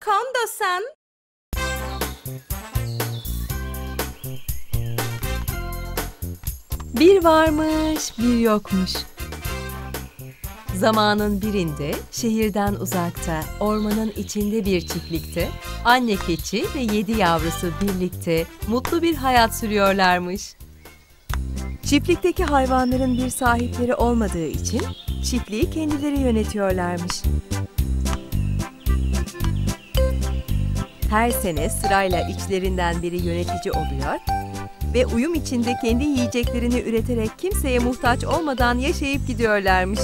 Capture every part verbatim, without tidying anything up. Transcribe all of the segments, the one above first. Kondosan. Bir varmış, bir yokmuş. Zamanın birinde, şehirden uzakta, ormanın içinde bir çiftlikte, anne keçi ve yedi yavrusu birlikte mutlu bir hayat sürüyorlarmış. Çiftlikteki hayvanların bir sahipleri olmadığı için çiftliği kendileri yönetiyorlarmış. Her sene sırayla içlerinden biri yönetici oluyor ve uyum içinde kendi yiyeceklerini üreterek kimseye muhtaç olmadan yaşayıp gidiyorlarmış.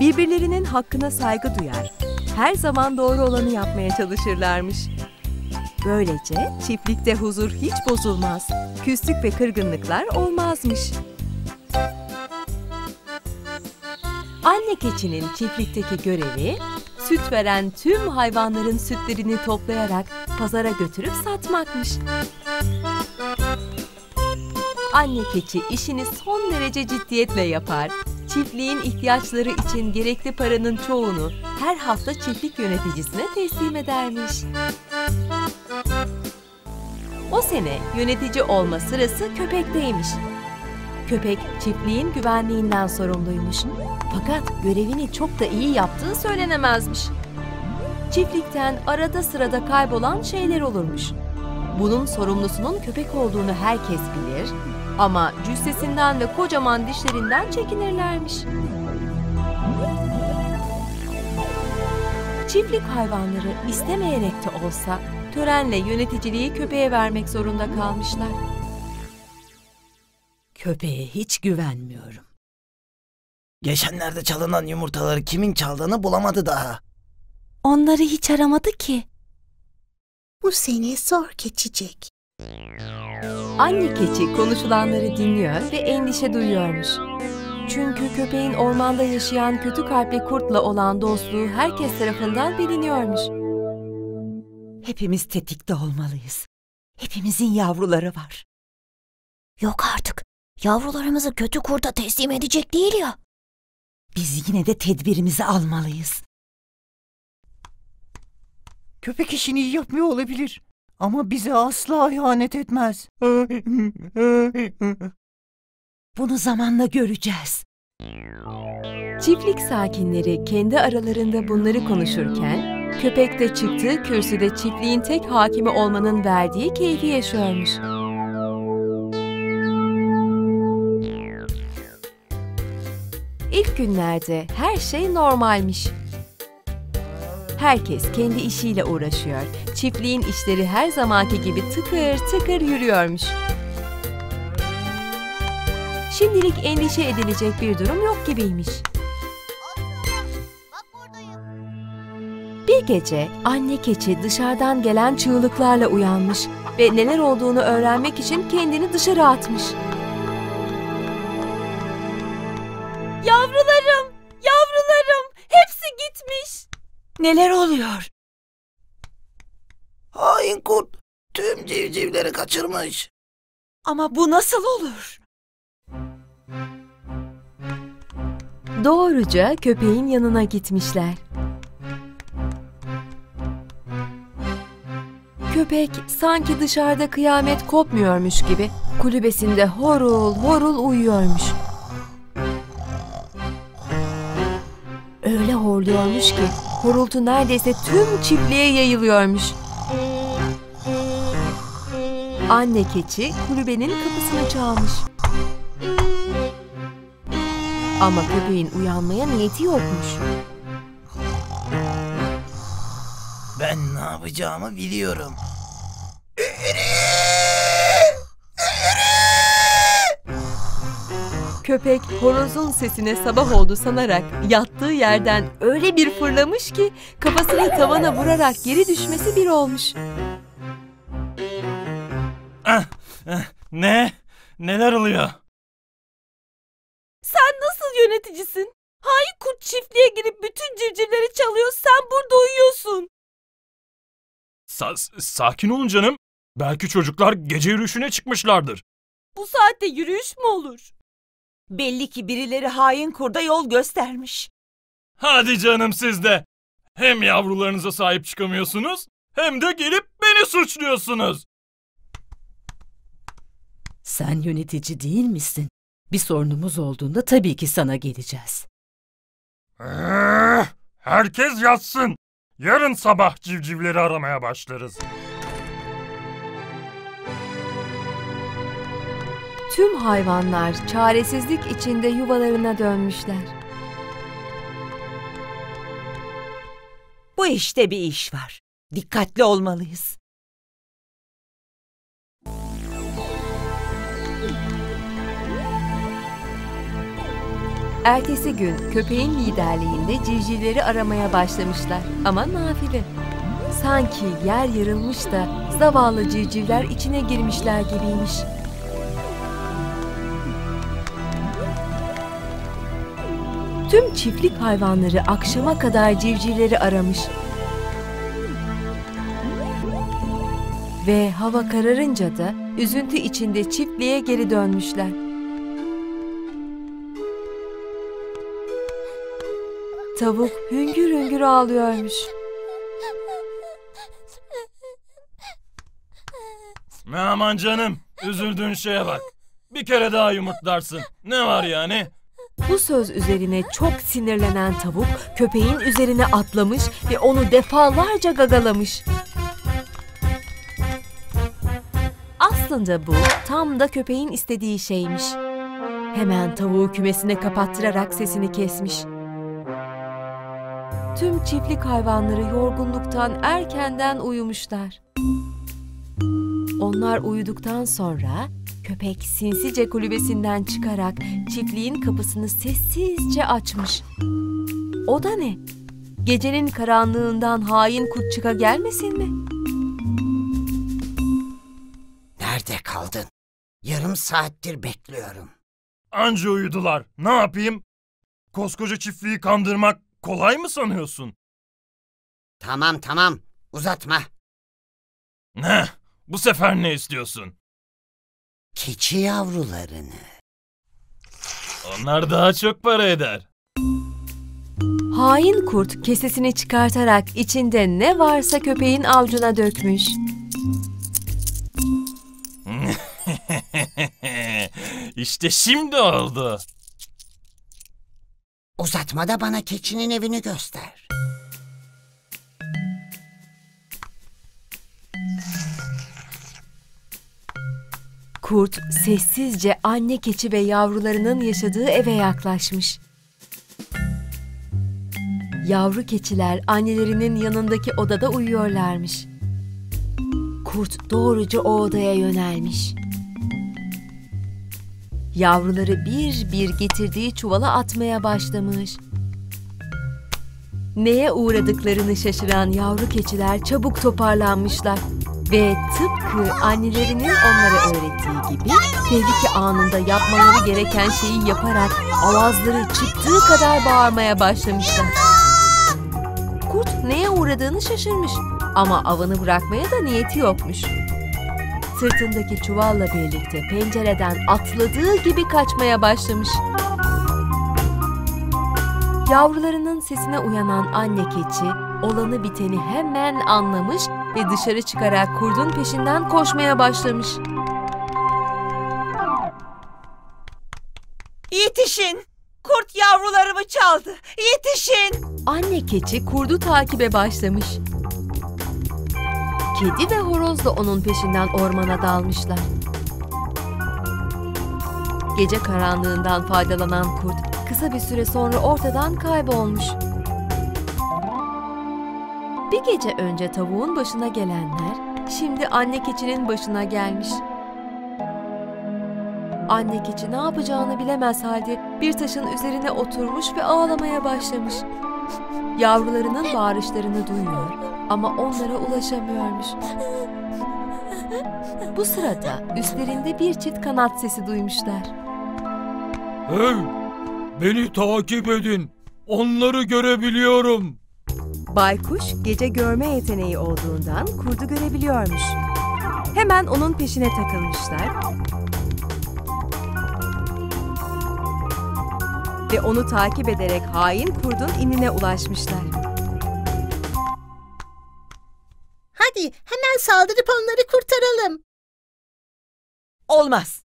Birbirlerinin hakkına saygı duyar, her zaman doğru olanı yapmaya çalışırlarmış. Böylece çiftlikte huzur hiç bozulmaz, küslük ve kırgınlıklar olmazmış. Anne keçinin çiftlikteki görevi, süt veren tüm hayvanların sütlerini toplayarak pazara götürüp satmakmış. Anne keçi işini son derece ciddiyetle yapar. Çiftliğin ihtiyaçları için gerekli paranın çoğunu her hafta çiftlik yöneticisine teslim edermiş. O sene yönetici olma sırası köpekteymiş. Köpek çiftliğin güvenliğinden sorumluymuş. Fakat görevini çok da iyi yaptığı söylenemezmiş. Çiftlikten arada sırada kaybolan şeyler olurmuş. Bunun sorumlusunun köpek olduğunu herkes bilir ama cüssesinden ve kocaman dişlerinden çekinirlermiş. Çiftlik hayvanları istemeyerek de olsa törenle yöneticiliği köpeğe vermek zorunda kalmışlar. Köpeğe hiç güvenmiyorum. Geçenlerde çalınan yumurtaları kimin çaldığını bulamadı daha. Onları hiç aramadı ki. Bu sene zor geçecek. Anne keçi konuşulanları dinliyor ve endişe duyuyormuş. Çünkü köpeğin ormanda yaşayan kötü kalpli kurtla olan dostluğu herkes tarafından biliniyormuş. Hepimiz tetikte olmalıyız. Hepimizin yavruları var. Yok artık. Yavrularımızı kötü kurda teslim edecek değil ya. Biz yine de tedbirimizi almalıyız. Köpek işini iyi yapmıyor olabilir. Ama bize asla ihanet etmez. Bunu zamanla göreceğiz. Çiftlik sakinleri kendi aralarında bunları konuşurken, köpek de çıktığı kürsüde çiftliğin tek hakimi olmanın verdiği keyfi yaşıyormuş. İlk günlerde her şey normalmiş. Herkes kendi işiyle uğraşıyor. Çiftliğin işleri her zamanki gibi tıkır tıkır yürüyormuş. Şimdilik endişe edilecek bir durum yok gibiymiş. Bir gece anne keçi dışarıdan gelen çığlıklarla uyanmış ve neler olduğunu öğrenmek için kendini dışarı atmış. Yavrularım, yavrularım, hepsi gitmiş. Neler oluyor? Hain kurt tüm civcivleri kaçırmış. Ama bu nasıl olur? Doğruca köpeğin yanına gitmişler. Köpek sanki dışarıda kıyamet kopmuyormuş gibi kulübesinde horul horul uyuyormuş. Öyle horluyormuş ki horultu neredeyse tüm çiftliğe yayılıyormuş. Anne keçi kulübenin kapısını çalmış. Ama köpeğin uyanmaya niyeti yokmuş. Ben ne yapacağımı biliyorum. Köpek horozun sesine sabah oldu sanarak yattığı yerden öyle bir fırlamış ki kafasını tavana vurarak geri düşmesi bir olmuş. Ah, ah, ne? Neler oluyor? Sen nasıl yöneticisin? Hain kurt çiftliğe girip bütün civcivleri çalıyor, sen burada uyuyorsun. Sa sakin olun canım. Belki çocuklar gece yürüyüşüne çıkmışlardır. Bu saatte yürüyüş mü olur? Belli ki birileri hain kurda yol göstermiş. Hadi canım siz de. Hem yavrularınıza sahip çıkamıyorsunuz, hem de gelip beni suçluyorsunuz. Sen yönetici değil misin? Bir sorunumuz olduğunda tabii ki sana geleceğiz. Ee, herkes yatsın. Yarın sabah civcivleri aramaya başlarız. Tüm hayvanlar çaresizlik içinde yuvalarına dönmüşler. Bu işte bir iş var. Dikkatli olmalıyız. Ertesi gün köpeğin liderliğinde civcivleri aramaya başlamışlar ama nafile. Sanki yer yarılmış da zavallı civcivler içine girmişler gibiymiş. Tüm çiftlik hayvanları akşama kadar civcivleri aramış. Ve hava kararınca da üzüntü içinde çiftliğe geri dönmüşler. Tavuk hüngür hüngür ağlıyormuş. Aman canım, üzüldüğün şeye bak. Bir kere daha yumurtlarsın. Ne var yani? Bu söz üzerine çok sinirlenen tavuk köpeğin üzerine atlamış ve onu defalarca gagalamış. Aslında bu tam da köpeğin istediği şeymiş. Hemen tavuğu kümesine kapattırarak sesini kesmiş. Tüm çiftlik hayvanları yorgunluktan erkenden uyumuşlar. Onlar uyuduktan sonra köpek sinsice kulübesinden çıkarak çiftliğin kapısını sessizce açmış. O da ne? Gecenin karanlığından hain kurt çıka gelmesin mi? Nerede kaldın? Yarım saattir bekliyorum. Anca uyudular. Ne yapayım? Koskoca çiftliği kandırmak kolay mı sanıyorsun? Tamam tamam, uzatma. Ne? Bu sefer ne istiyorsun? Keçi yavrularını. Onlar daha çok para eder. Hain kurt kesesini çıkartarak içinde ne varsa köpeğin avcuna dökmüş. İşte şimdi oldu. Uzatmada bana keçinin evini göster. Kurt sessizce anne keçi ve yavrularının yaşadığı eve yaklaşmış. Yavru keçiler annelerinin yanındaki odada uyuyorlarmış. Kurt doğruca o odaya yönelmiş. Yavruları bir bir getirdiği çuvala atmaya başlamış. Neye uğradıklarını şaşıran yavru keçiler çabuk toparlanmışlar. Ve tıpkı annelerinin onlara öğrettiği gibi tehlike anında yapmaları gereken şeyi yaparak avazları çıktığı kadar bağırmaya başlamışlar. Kurt neye uğradığını şaşırmış ama avını bırakmaya da niyeti yokmuş. Sırtındaki çuvalla birlikte pencereden atladığı gibi kaçmaya başlamış. Yavrularının sesine uyanan anne keçi olanı biteni hemen anlamış ve dışarı çıkarak kurdun peşinden koşmaya başlamış. Yetişin! Kurt yavrularımı çaldı! Yetişin! Anne keçi kurdu takibe başlamış. Kedi ve horoz da onun peşinden ormana dalmışlar. Gece karanlığından faydalanan kurt kısa bir süre sonra ortadan kaybolmuş. Bir gece önce tavuğun başına gelenler şimdi anne keçinin başına gelmiş. Anne keçi ne yapacağını bilemez halde bir taşın üzerine oturmuş ve ağlamaya başlamış. Yavrularının bağırışlarını duyuyor ama onlara ulaşamıyormuş. Bu sırada üstlerinde bir çift kanat sesi duymuşlar. Hey! Beni takip edin! Onları görebiliyorum! Baykuş gece görme yeteneği olduğundan kurdu görebiliyormuş. Hemen onun peşine takılmışlar. ve onu takip ederek hain kurdun inine ulaşmışlar. Hadi hemen saldırıp onları kurtaralım. Olmaz.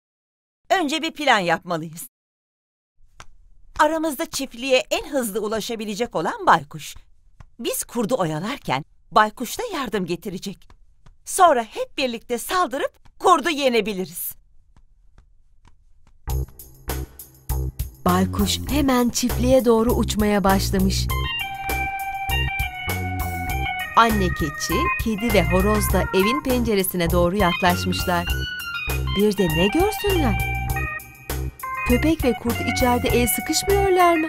Önce bir plan yapmalıyız. Aramızda çiftliğe en hızlı ulaşabilecek olan baykuş. Biz kurdu oyalarken baykuş da yardım getirecek. Sonra hep birlikte saldırıp kurdu yenebiliriz. Baykuş hemen çiftliğe doğru uçmaya başlamış. Anne keçi, kedi ve horoz da evin penceresine doğru yaklaşmışlar. Bir de ne görsünler? Köpek ve kurt içeride el sıkışmıyorlar mı?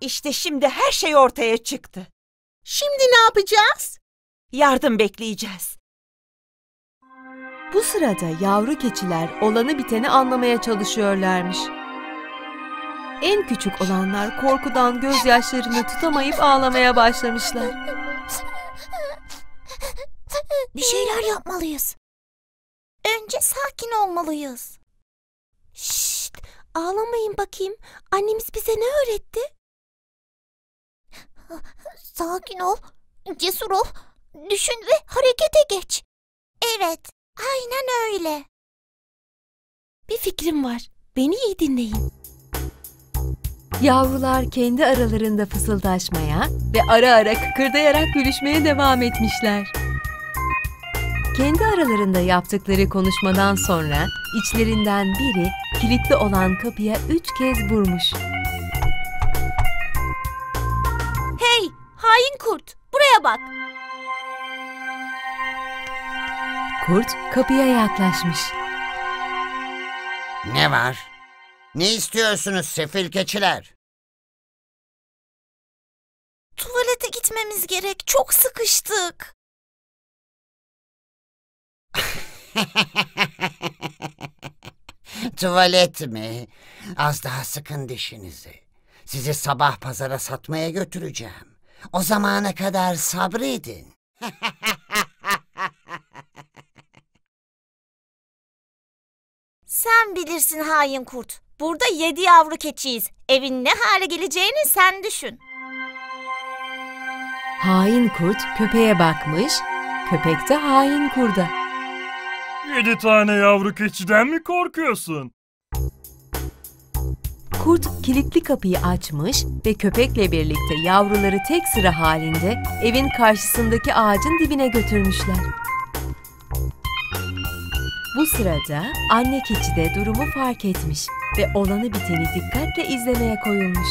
İşte şimdi her şey ortaya çıktı. Şimdi ne yapacağız? Yardım bekleyeceğiz. Bu sırada yavru keçiler olanı biteni anlamaya çalışıyorlarmış. En küçük olanlar korkudan gözyaşlarını tutamayıp ağlamaya başlamışlar. Bir şeyler yapmalıyız. Önce sakin olmalıyız. Şşşt, ağlamayın bakayım. Annemiz bize ne öğretti? Sakin ol, cesur ol, düşün ve harekete geç. Evet, aynen öyle. Bir fikrim var, beni iyi dinleyin. Yavrular kendi aralarında fısıldaşmaya ve ara ara kıkırdayarak gülüşmeye devam etmişler. Kendi aralarında yaptıkları konuşmadan sonra içlerinden biri kilitli olan kapıya üç kez vurmuş. Hey, hain kurt, buraya bak. Kurt kapıya yaklaşmış. Ne var? Ne istiyorsunuz sefil keçiler? Tuvalete gitmemiz gerek, çok sıkıştık. Tuvalet mi? Az daha sıkın dişinizi. Sizi sabah pazara satmaya götüreceğim. O zamana kadar sabredin. Sen bilirsin hain kurt. Burada yedi yavru keçiyiz. Evin ne hale geleceğini sen düşün. Hain kurt köpeğe bakmış, köpek de hain kurda. Yedi tane yavru keçiden mi korkuyorsun? Kurt kilitli kapıyı açmış ve köpekle birlikte yavruları tek sıra halinde evin karşısındaki ağacın dibine götürmüşler. Bu sırada anne keçi de durumu fark etmiş ve olanı biteni dikkatle izlemeye koyulmuş.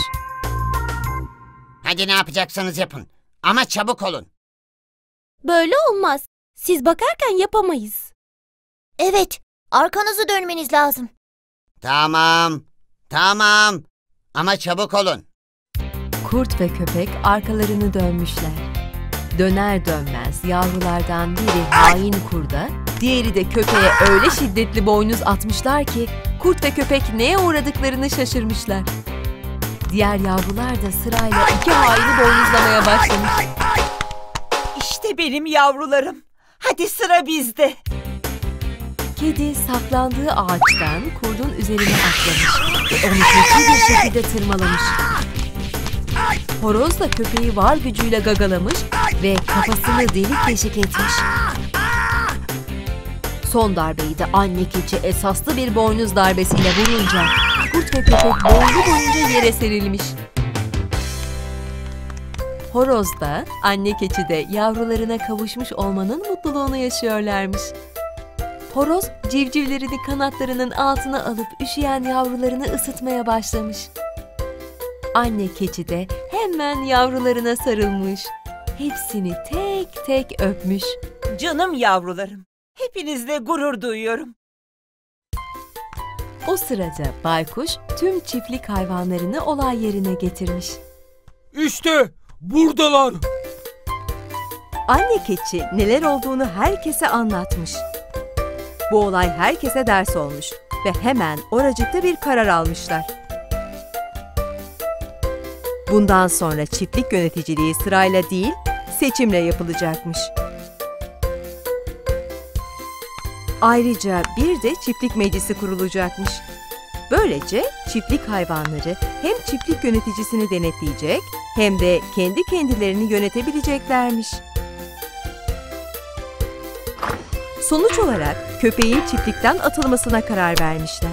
Hadi ne yapacaksanız yapın ama çabuk olun. Böyle olmaz. Siz bakarken yapamayız. Evet, arkanızı dönmeniz lazım. Tamam, tamam. Ama çabuk olun. Kurt ve köpek arkalarını dönmüşler. Döner dönmez yavrulardan biri hain kurda, diğeri de köpeğe öyle şiddetli boynuz atmışlar ki kurt ve köpek neye uğradıklarını şaşırmışlar. Diğer yavrular da sırayla iki haini boynuzlamaya başlamış. İşte benim yavrularım. Hadi sıra bizde. Kedi saklandığı ağaçtan kurdun üzerine atlamış ve onu kötü bir şekilde tırmalamış. Horoz da köpeği var gücüyle gagalamış ve kafasını delik deşik etmiş. Son darbeyi de anne keçi esaslı bir boynuz darbesiyle vurunca kurt ve köpek boylu boyunca yere serilmiş. Horoz da anne keçi de yavrularına kavuşmuş olmanın mutluluğunu yaşıyorlarmış. Horoz civcivlerini kanatlarının altına alıp üşüyen yavrularını ısıtmaya başlamış. Anne keçi de hemen yavrularına sarılmış. Hepsini tek tek öpmüş. Canım yavrularım, hepinizle gurur duyuyorum. O sırada baykuş tüm çiftlik hayvanlarını olay yerine getirmiş. İşte buradalar. Anne keçi neler olduğunu herkese anlatmış. Bu olay herkese ders olmuş ve hemen oracıkta bir karar almışlar. Bundan sonra çiftlik yöneticiliği sırayla değil, seçimle yapılacakmış. Ayrıca bir de çiftlik meclisi kurulacakmış. Böylece çiftlik hayvanları hem çiftlik yöneticisini denetleyecek hem de kendi kendilerini yönetebileceklermiş. Sonuç olarak köpeğin çiftlikten atılmasına karar vermişler.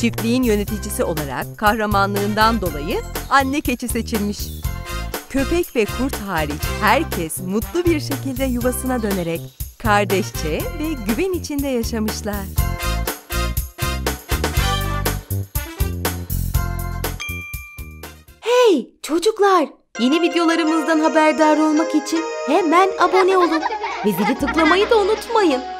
Çiftliğin yöneticisi olarak kahramanlığından dolayı anne keçi seçilmiş. Köpek ve kurt hariç herkes mutlu bir şekilde yuvasına dönerek kardeşçe ve güven içinde yaşamışlar. Hey çocuklar! Yeni videolarımızdan haberdar olmak için hemen abone olun ve zili tıklamayı da unutmayın.